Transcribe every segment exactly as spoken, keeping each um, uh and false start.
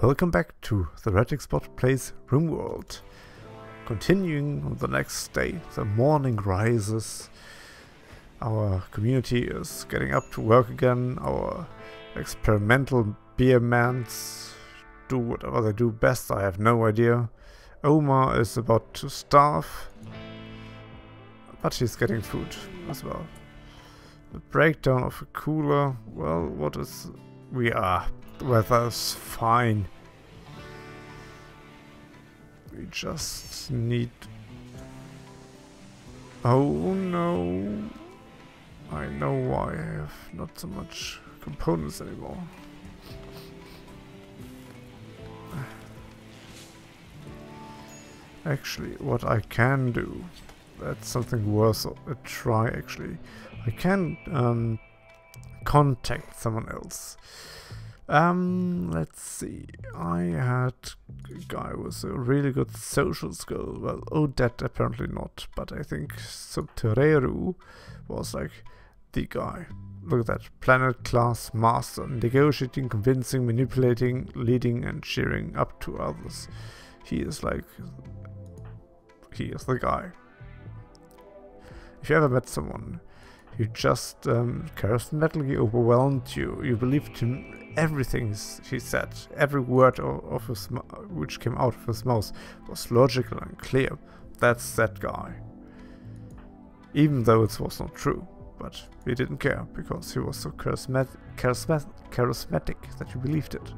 Welcome back to TheHereticSpot Plays RimWorld. Continuing on the next day, the morning rises. Our community is getting up to work again. Our experimental beermans do whatever they do best, I have no idea. Omar is about to starve, but he's getting food as well. The breakdown of a cooler, well, what is... we are... weather's fine. We just need... oh no! I know why I have not so much components anymore. Actually, what I can do, that's something worth a try actually. I can um, contact someone else. Um, let's see, I had a guy with a really good social skill, well, Odette apparently not, but I think Subtereru was like the guy. Look at that, planet class master, negotiating, convincing, manipulating, leading and cheering up to others. He is like, he is the guy. If you ever met someone, you just um, charismatically overwhelmed you, you believed him. Everything he said, every word of, of his which came out of his mouth was logical and clear. That's that guy. Even though it was not true, but he didn't care because he was so charismatic, charismatic, charismatic that you believed it.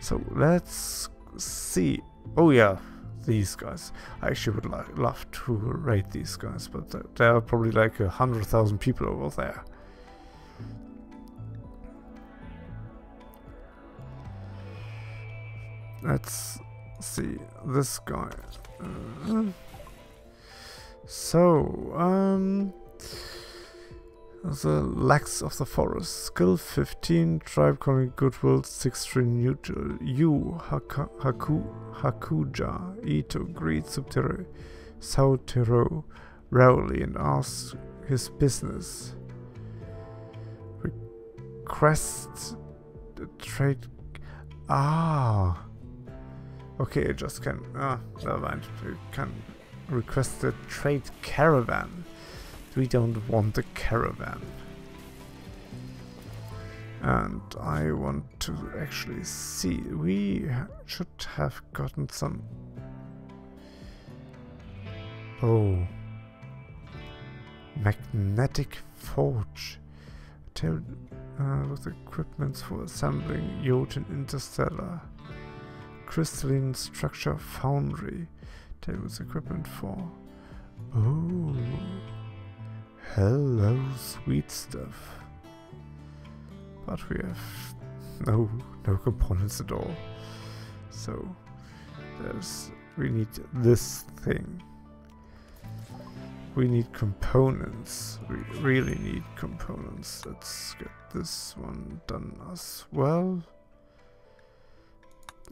So let's see. Oh yeah, these guys. I actually would like, love to raid these guys, but there are probably like a hundred thousand people over there. Let's see, this guy. Uh, so, um, the Lax of the Forest. Skill fifteen, Tribe Calling, Goodwill, six three Neutral. You, Haka, Haku, Hakuja, Ito, Greed, Subterra, Sautero, Rowley, and ask his business. Request the trade. Ah! Okay, I just can. Ah, never mind. You can request a trade caravan. We don't want a caravan. And I want to actually see. We should have gotten some. Oh. Magnetic Forge. Tell, uh, with equipments for assembling Jotun Interstellar. Crystalline Structure Foundry. Tables equipment for... oh, hello, sweet stuff. But we have no no components at all. So there's we need this thing. We need components. We really need components. Let's get this one done as well.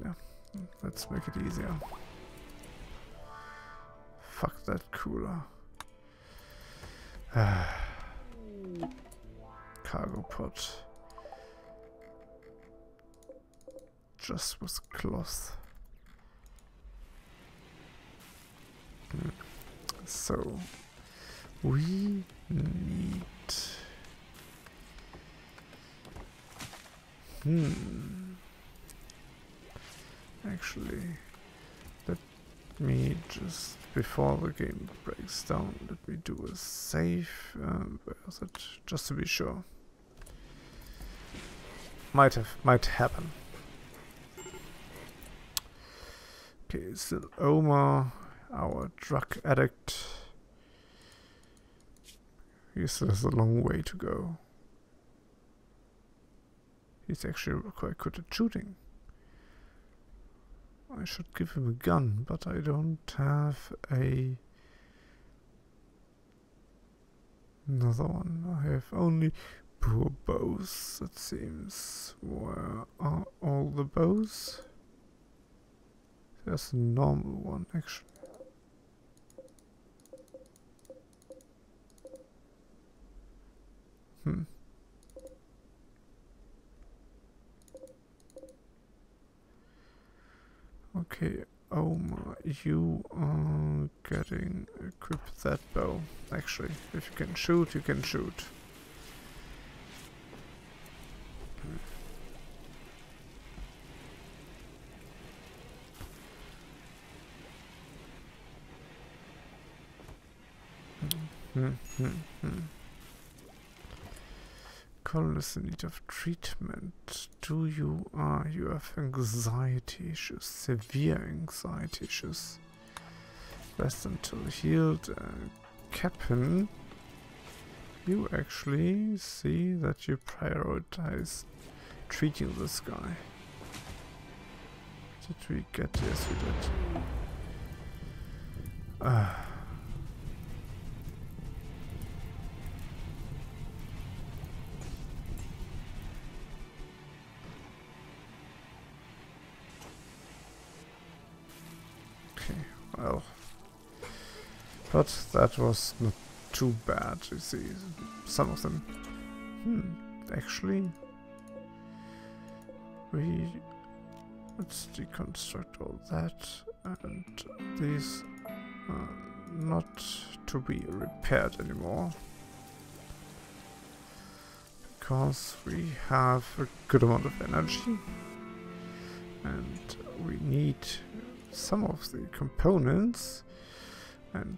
Yeah. Let's make it easier. Fuck that cooler. Cargo pod. Just with cloth. Mm. So, we need... Hmm... actually, let me just, before the game breaks down, let me do a save, um, where is it? Just to be sure. Might have, might happen. Okay, still Omar, our drug addict. He still has a long way to go. He's actually quite good at shooting. I should give him a gun, but I don't have a another one. I have only poor bows, it seems. Where are all the bows? There's a normal one, actually. Hmm. Okay, oh my, you are getting equipped that bow. Actually, if you can shoot, you can shoot. Mm-hmm. Colorless in need of treatment. Do you are you have anxiety issues, severe anxiety issues. Rest until healed. Uh, Captain, you actually see that you prioritize treating this guy. Did we get? Yes, we did. Ah. Uh, Well, but that was not too bad, you see, some of them. Hmm, actually, we, let's deconstruct all that, and these are not to be repaired anymore, because we have a good amount of energy, and we need some of the components, and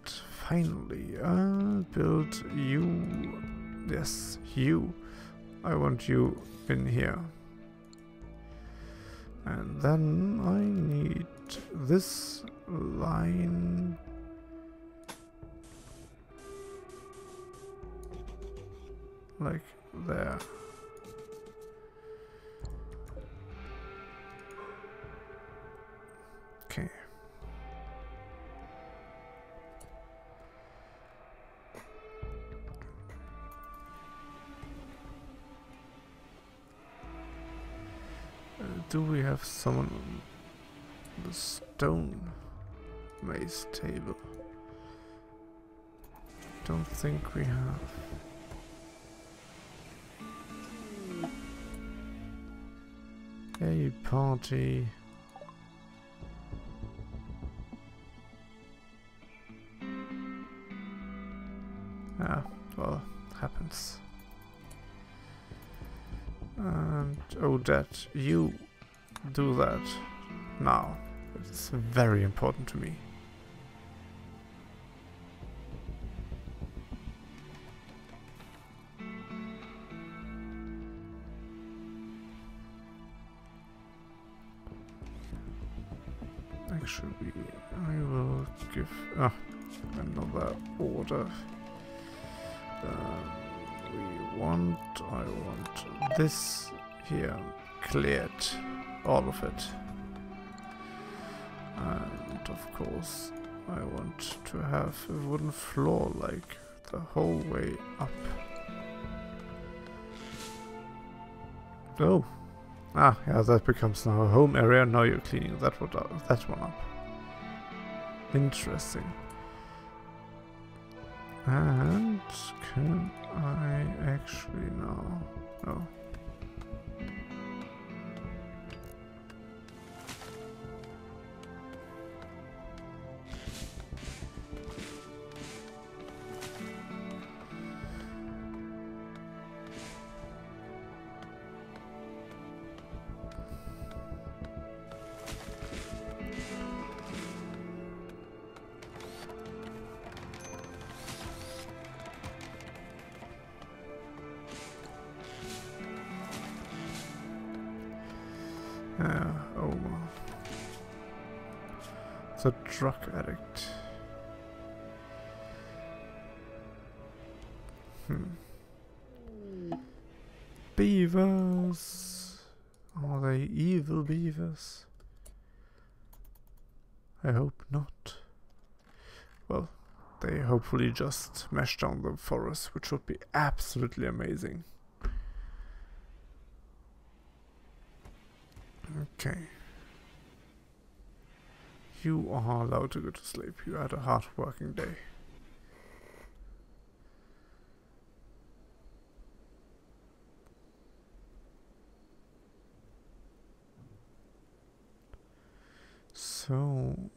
finally I'll build you. Yes, you. I want you in here. And then I need this line. Like there. Okay. Uh, do we have someone on the stone maze table? Don't think we have. Hey, party. Ah, well, happens. And Odette, you do that now. It's very important to me. Actually, I will give ah, another order. Uh, we want, I want this here cleared, all of it, and of course I want to have a wooden floor like the whole way up. Oh, ah, yeah, that becomes now a home area. Now you're cleaning that one up, that one up. Interesting. And can I actually now? No. Uh, oh well. It's a drug addict. Hmm. Beavers! Are they evil beavers? I hope not. Well, they hopefully just smashed down the forest, which would be absolutely amazing. Okay. You are allowed to go to sleep. You had a hard working day. So,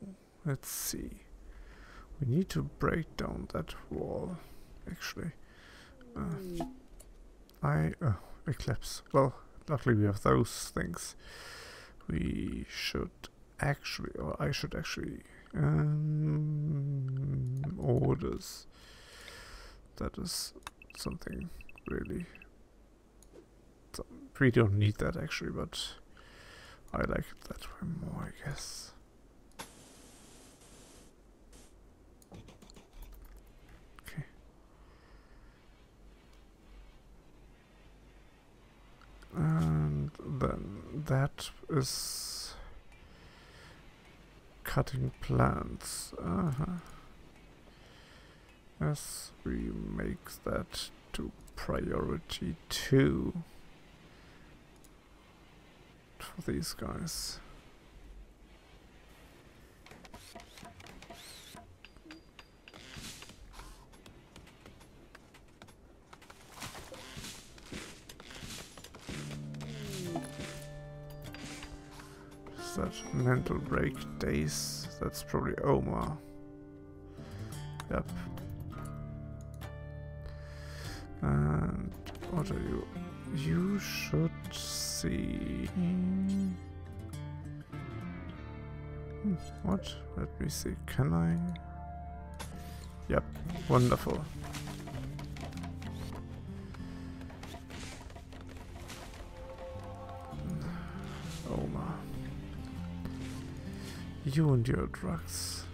let's see. We need to break down that wall, actually. Uh, I... Oh, Eclipse. Well, luckily we have those things. We should actually, or I should actually... Um, orders. That is something, really. So we don't need that, actually, but... I like it that way more, I guess. Okay. And then that is cutting plants. Uh-huh. Yes, we make that to priority two. For these guys. Is that mental break days? That's probably Omar. Yep. And what are you? You should see. Hmm. What? Let me see. Can I? Yep. Wonderful. Omar. You and your drugs.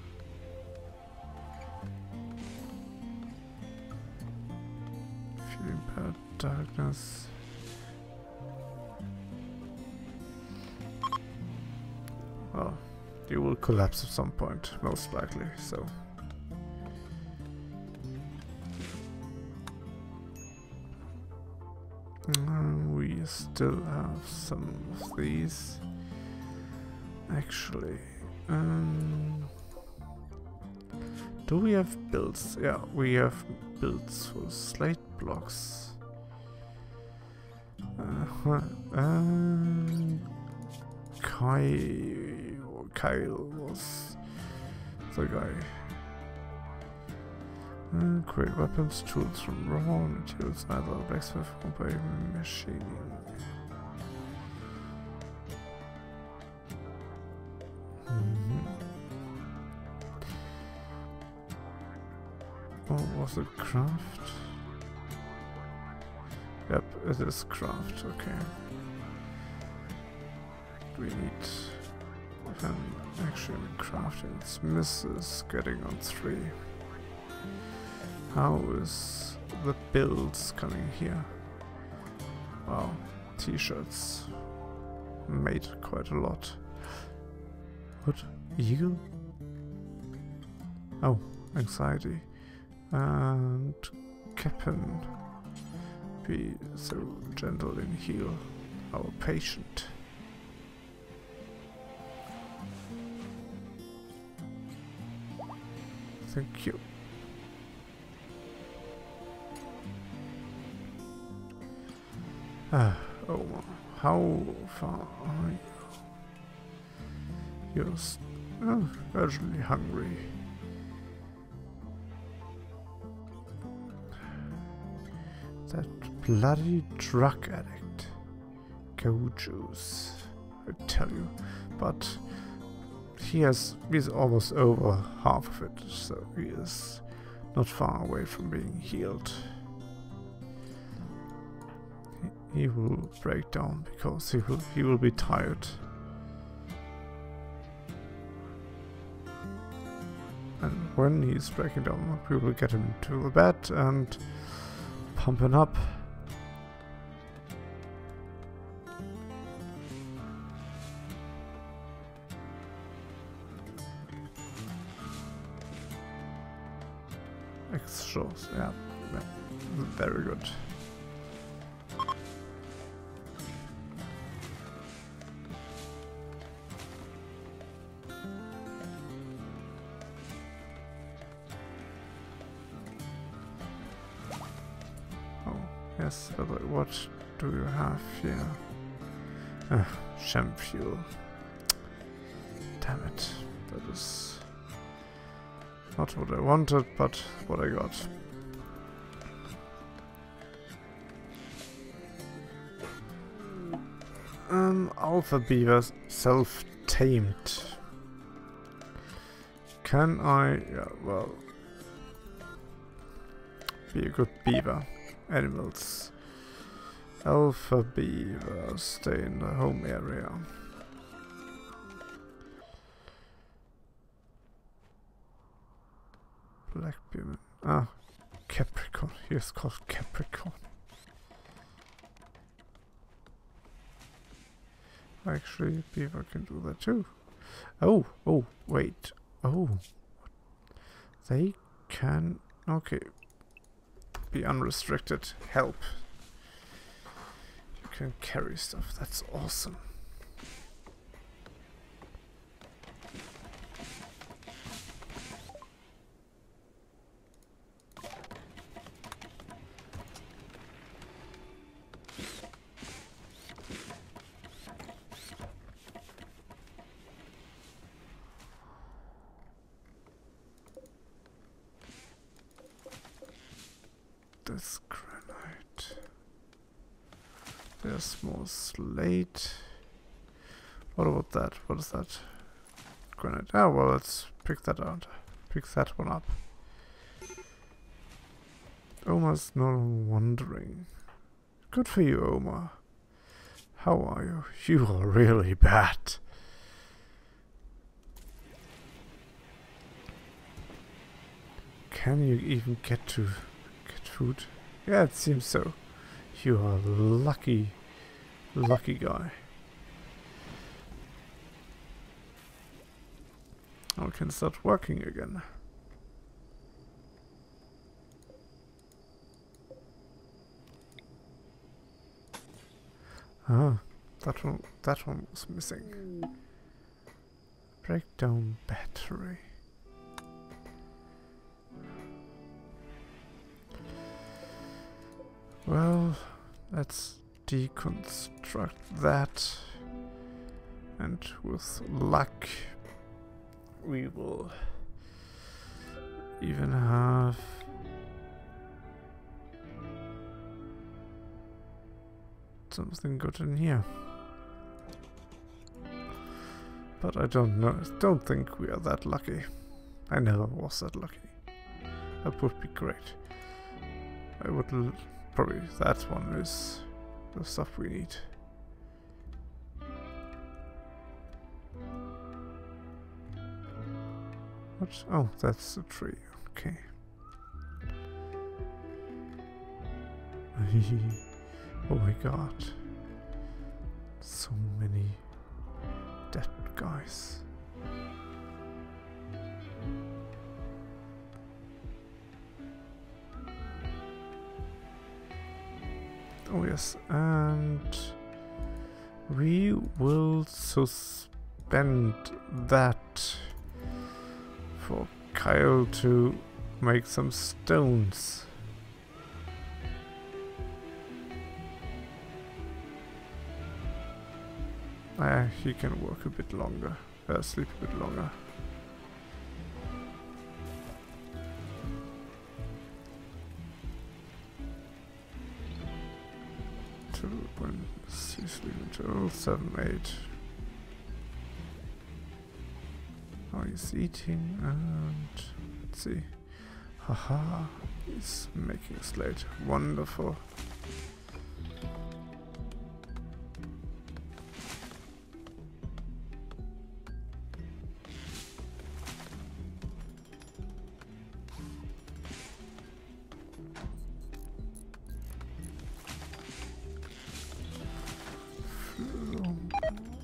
Feeling bad, darkness. You will collapse at some point, most likely, so. And we still have some of these. Actually, um, do we have builds? Yeah, we have builds for slate blocks. Uh-huh. Um, Kai. Kyle was the guy. Uh, create weapons, tools from raw materials, either blacksmith or by machining. Mm-hmm. Or was it craft? Yep, it is craft, okay. We need... And actually crafting misses getting on three. How is the builds coming here? Wow, t-shirts made quite a lot. What? Eagle? Oh, anxiety. And Cap'n. Be so gentle and heal our patient. Thank you. Ah, oh, how far are you? You're st oh, urgently hungry. That bloody drug addict. Go juice, I tell you. But... He has, he's almost over half of it, so he is not far away from being healed. He, he will break down because he will, he will be tired. And when he's breaking down, we will get him to the bed and pump him up. Yeah, very good. Oh, yes, what do you have here? Ah, sham fuel. Damn it. That is not what I wanted, but what I got. Um, Alpha Beaver self-tamed. Can I... yeah, well... be a good beaver. Animals. Alpha Beaver, stay in the home area. Black Beaver. Ah, Capricorn. He is called Capricorn. Actually, Beaver can do that too. Oh, oh, wait. Oh. They can... okay. Be unrestricted. Help. You can carry stuff. That's awesome. This granite. There's more slate. What about that? What is that? Granite. Oh well, let's pick that out. Pick that one up. Omar's no wandering. Good for you, Omar. How are you? You are really bad. Can you even get to food? Yeah, it seems so. You are a lucky, lucky guy. I can start working again. Ah, that one, that one was missing. Breakdown battery. Well, let's deconstruct that, and with luck we will even have something good in here. But I don't know, don't think we are that lucky. I never was that lucky. That would be great. I would l Probably that one is the stuff we need. What? Oh, that's the tree. Okay. Oh my god. So many dead guys. Oh yes, and we will suspend that for Kyle to make some stones. Ah, he can work a bit longer, uh, sleep a bit longer. seven, eight. Now oh, he's eating and let's see. Haha, he's making a slate. Wonderful.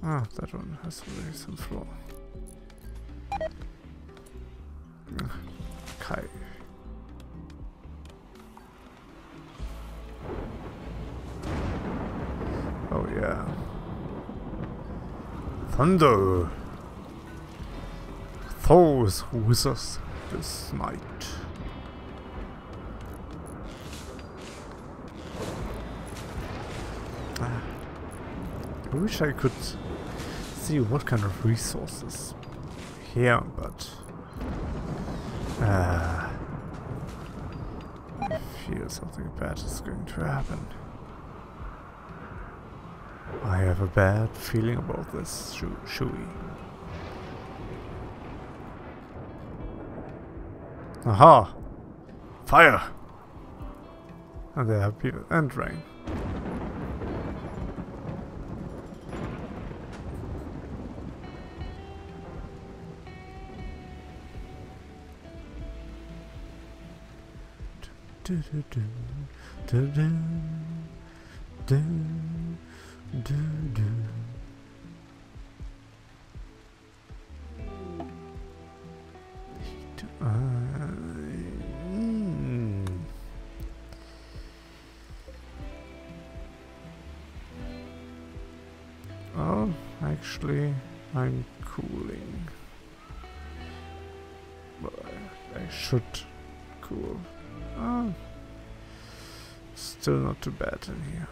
Ah, that one has already some floor. Kai. Oh yeah. Thunder! Thor's with us this night. I wish I could see what kind of resources here, but uh, I feel something bad is going to happen. I have a bad feeling about this, shoo shooey. Aha! Fire! And there are people and rain. Do, do, do, do, do, do, do, do. I, mm. Oh, actually, I'm cooling. But I, I should cool. Oh, still not too bad in here.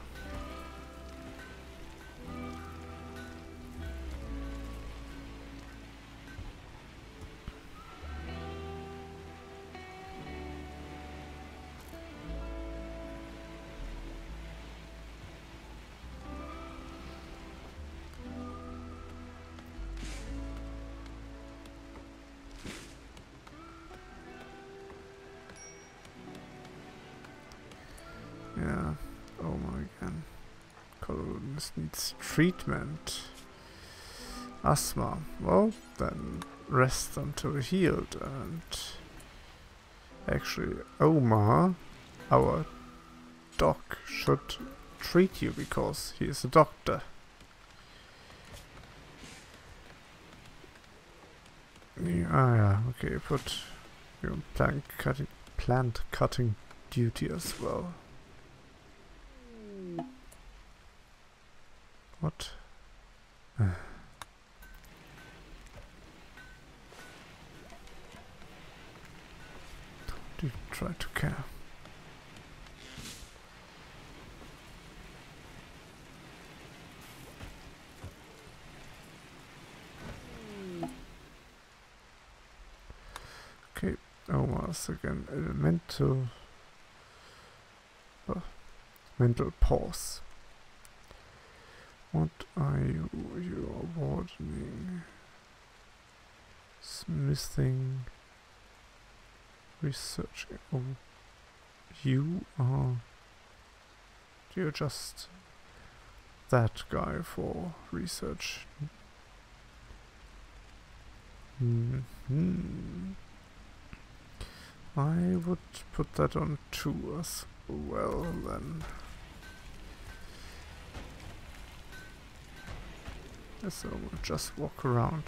Yeah, oh my god. Colorless needs treatment. Asthma. Well, then rest until healed. And actually, Omar, our doc, should treat you because he is a doctor. Yeah, ah, yeah, okay, put your plant cutting, plant cutting duty as well. What? Don't even try to care. Okay, almost again. Elemental. Oh, mental pause. What are you, you are wardening, smithing, researching, oh, you are, you're just that guy for research. Mm-hmm. I would put that on two as well then. So we'll just walk around.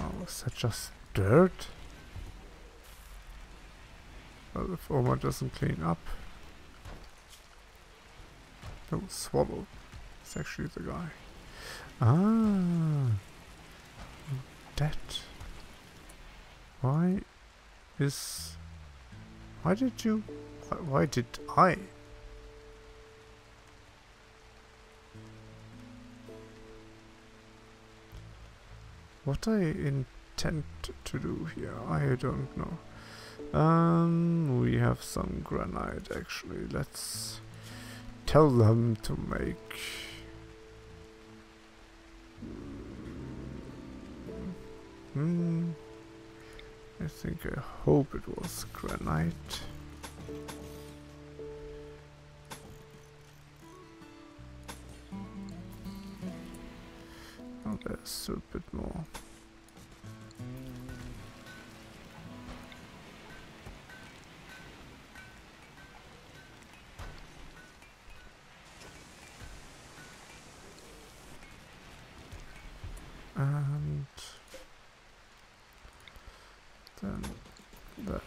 Oh, is that just dirt? Well, if Omar doesn't clean up. Oh, Swallow. It's actually the guy. Ah! Dead. Why is... Why did you... Why did I... What I intend to do here, I don't know. Um, we have some granite actually. Let's tell them to make Hmm. I think I hope it was granite. There's a bit more. And then that.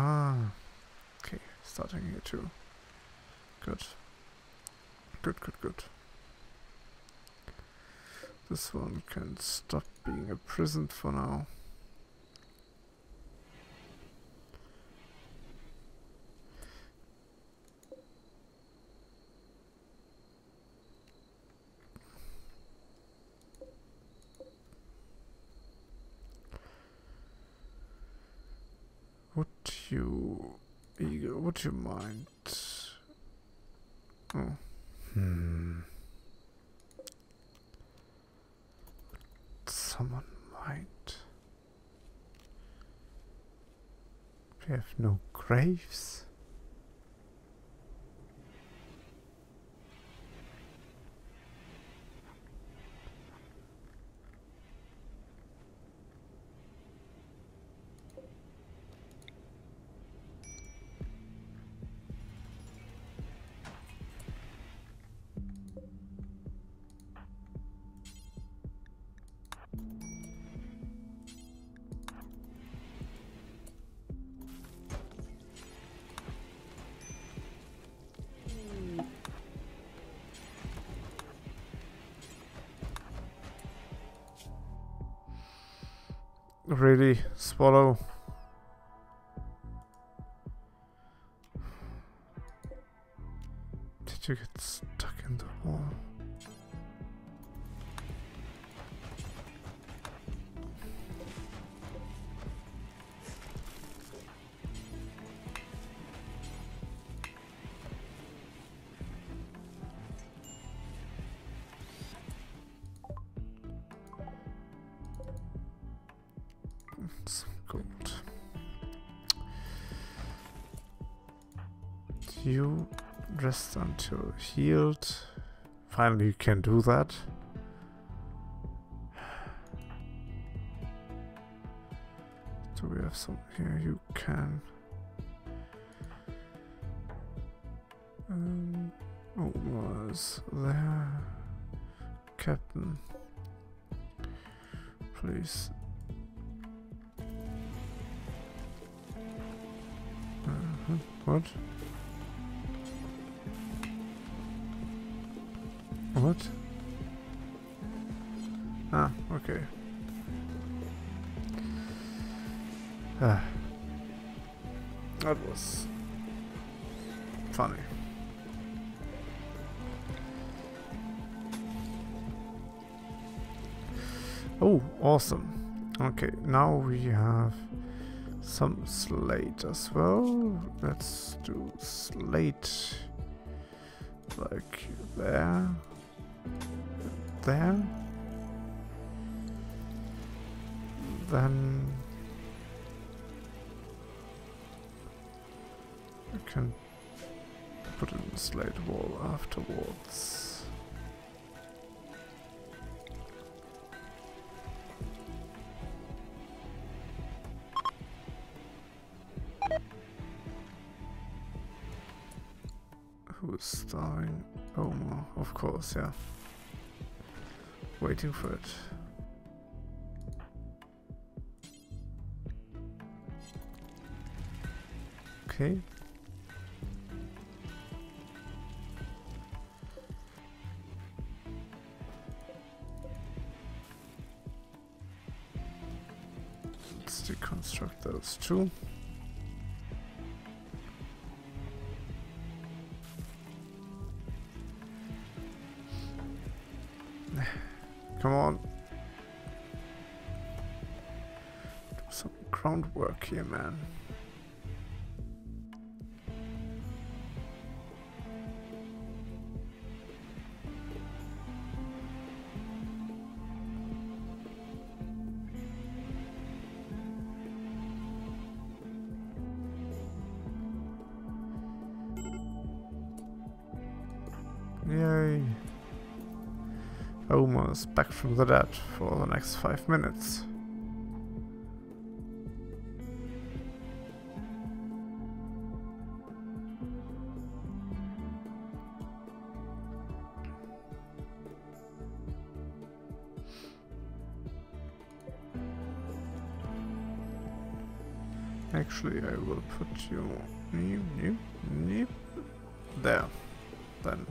Ah, okay, starting here too. Good. Good, good, good. This one can stop being a prison for now. Would you, Eagle, would you mind? Oh. Hmm. Someone might. We have no graves. Really, Swallow? Did you get stuck in the wall? You rest until healed. Finally, you can do that. Do we have something here? You can. Um, oh, was there, Captain? Please. Uh-huh. What? What? Ah, okay. Ah. That was funny. Oh, awesome. Okay, now we have some slate as well. Let's do slate like there. There. Then you can put in the slate wall afterwards. Who's starring? Omar, of course, yeah. Waiting for it. Okay. Let's deconstruct those two. Come on. Do some groundwork here, man. Yay. Omar is back from the dead for the next five minutes. Actually, I will put you there, then.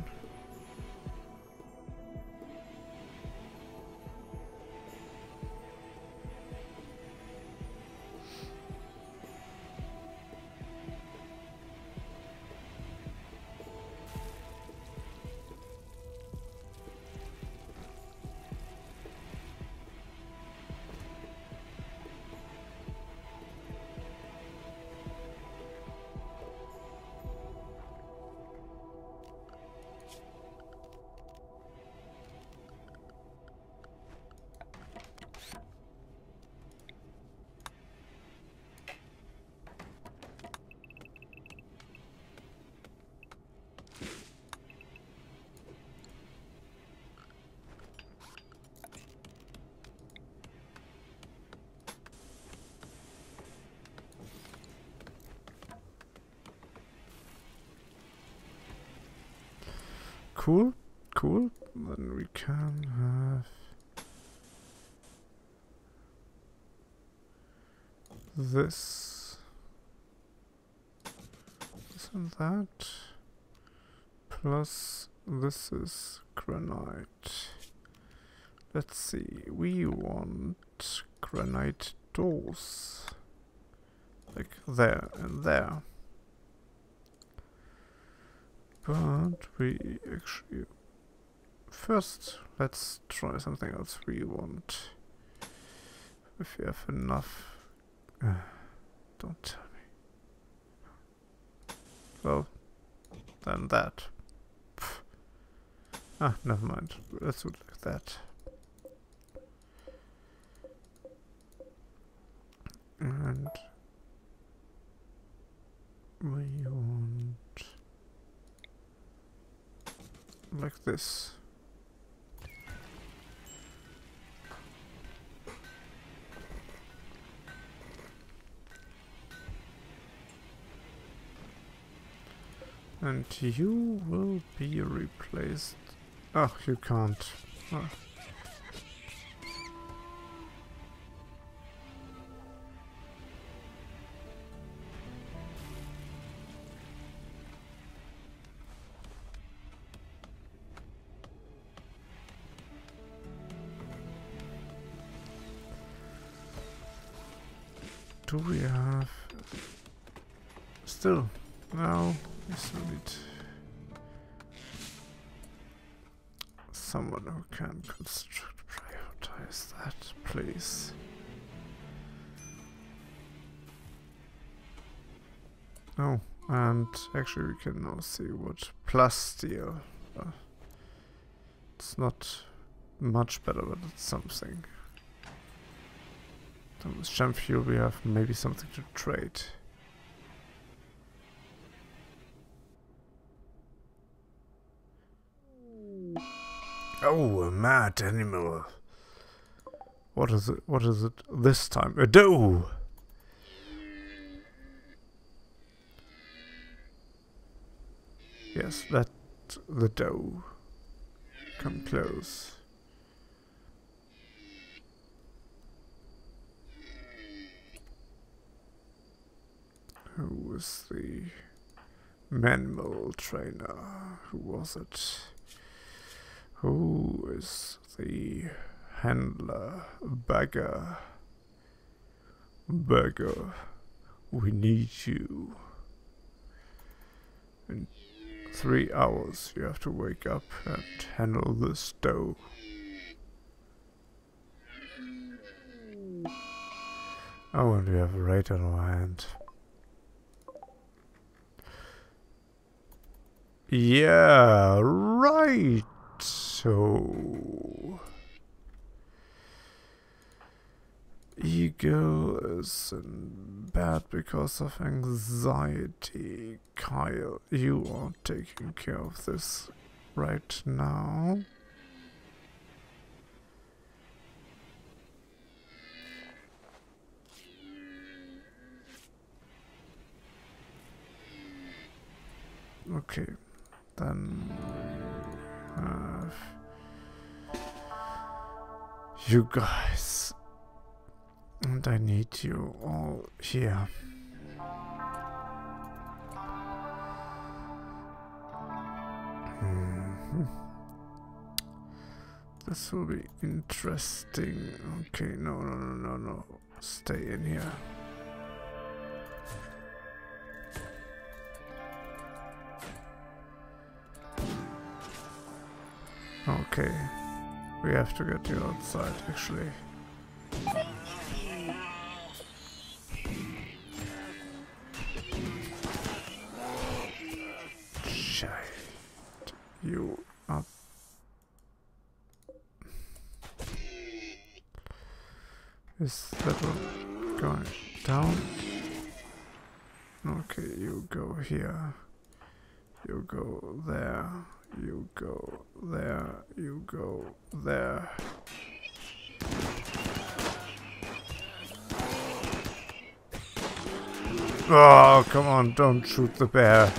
Cool, cool. Then we can have this, this and that, plus this is granite. Let's see, we want granite doors, like there and there. But we actually... First, let's try something else we want. If we have enough... Uh, don't tell me. Well, then that. Pff. Ah, never mind. Let's do it like that. And... we want... like this. And you will be replaced. Oh, you can't. Oh. Do we have still no? We still need someone who can construct, prioritize that, please. Oh, and actually, we can now see what plus steel. Uh, it's not much better, but it's something. Then with Gem Fuel we have maybe something to trade. Oh, a mad animal. What is it? What is it this time? A doe! Yes, let the doe come close. Who was the manual trainer? Who was it? Who is the handler? Beggar. Beggar. We need you. In three hours you have to wake up and handle this dough. Oh, and we have a raid on our hand. Yeah, right. So Eagle is in bed because of anxiety. Kyle, you are taking care of this right now. Okay. Then uh, you guys, and I need you all here. Mm-hmm. This will be interesting. Okay, no, no, no, no, no. Stay in here. Okay, we have to get you outside, actually. Shit, you up. Is that one going down? Okay, you go here. You go there. You go there, you go there. Oh, come on, don't shoot the bear.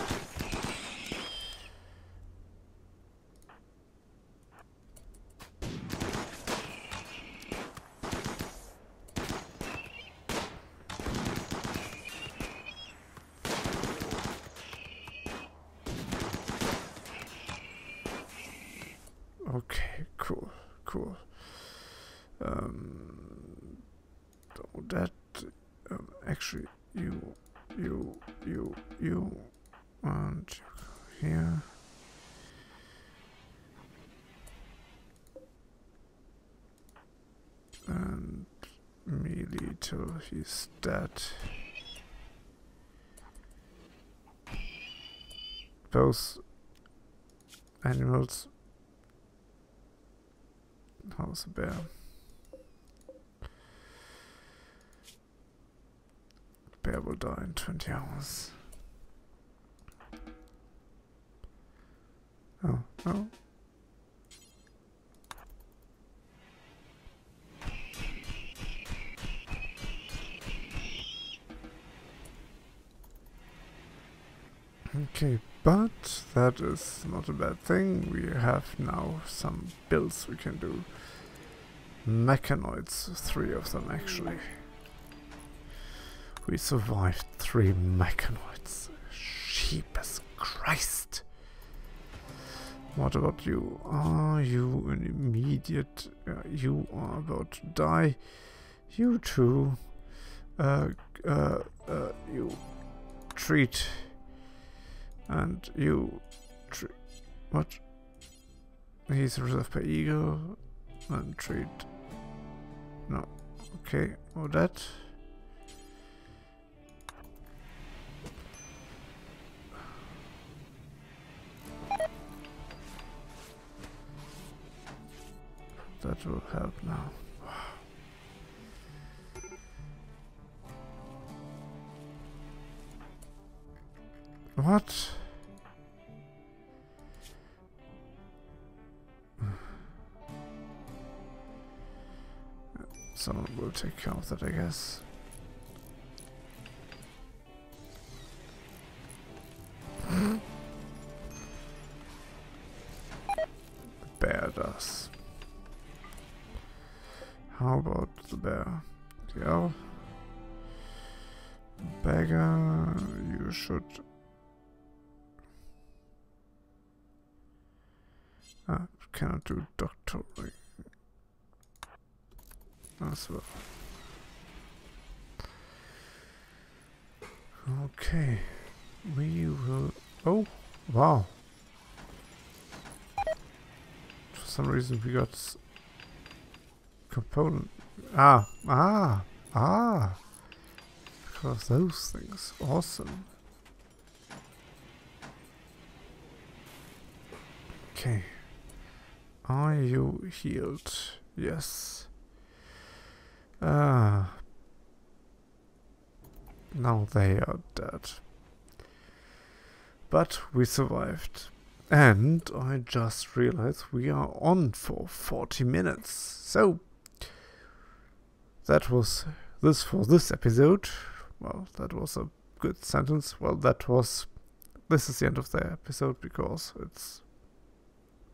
Okay, cool, cool. Um, so that um, actually you, you, you, you, and you go here. And melee till he's dead. Those animals. How's the bear? The bear will die in twenty hours. Oh, oh. Okay, but that is not a bad thing. We have now some builds we can do. Mechanoids, three of them actually. We survived three mechanoids. Jesus Christ! What about you? Are you an immediate... Uh, you are about to die. You too. Uh, uh, uh, you treat... And you... Tre what? He's reserved by ego. And treat... No. Okay. Or that. That will help now. What? Someone will take care of that, I guess. The bear does. How about the bear? Yeah. Beggar, you should... I cannot do doctoring as well. Okay, we will. Oh, wow! For some reason, we got s component. Ah, ah, ah! Because those things, awesome. Okay. Are you healed? Yes. Ah. Now they are dead. But we survived. And I just realized we are on for forty minutes. So, that was this for this episode. Well, that was a good sentence. Well, that was... This is the end of the episode because it's...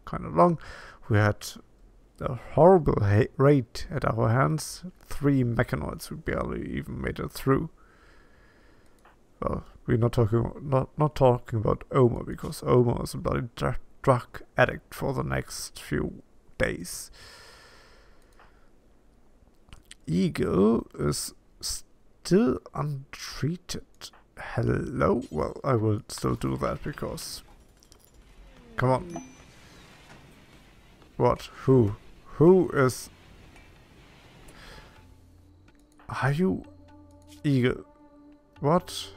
kind of long. We had a horrible raid at our hands. Three mechanoids. We barely even made it through. Well, we're not talking not not talking about Omar, because Omar is a bloody dr drug addict for the next few days. Eagle is still untreated. Hello. Well, I will still do that because. Come on. What? Who? Who is... Are you... Eagle? What?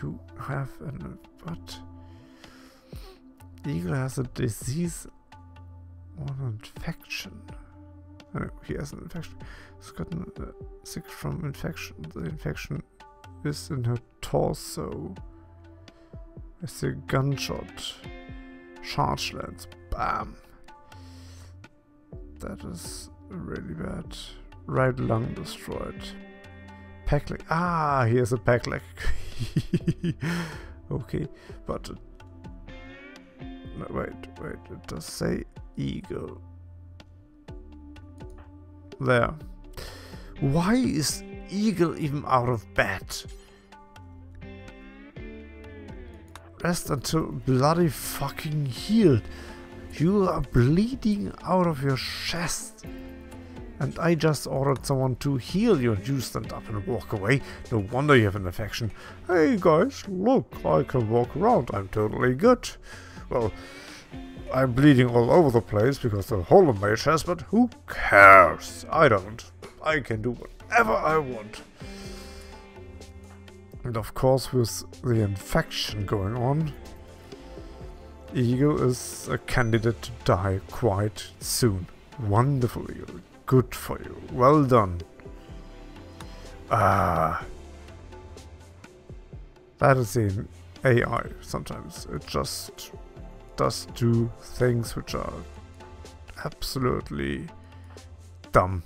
You have an... What? Eagle has a disease or an infection. Oh, no, he has an infection. He's gotten uh, sick from infection. The infection is in her torso. I see a gunshot. Charge lands. Bam! That is really bad. Right lung destroyed. Pack leg. Ah, here's a pack leg. Okay, but... It, no, wait, wait. It does say eagle. There. Why is eagle even out of bed? rest until bloody fucking healed. You are bleeding out of your chest. And I just ordered someone to heal you, and you stand up and walk away. No wonder you have an infection. Hey guys, look, I can walk around. I'm totally good. Well, I'm bleeding all over the place because the hole in my chest, but who cares? I don't. I can do whatever I want. And of course, with the infection going on, Ego is a candidate to die quite soon. Wonderful, Ego. Good for you. Well done. Ah. That is in A I sometimes. It just does do things which are absolutely dumb.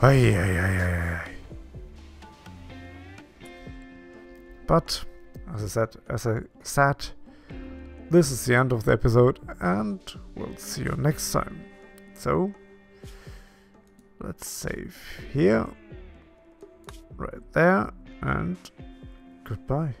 Ay, ay, ay, ay, ay. But, as I said, as I said, this is the end of the episode, and we'll see you next time. So, let's save here, right there, and goodbye.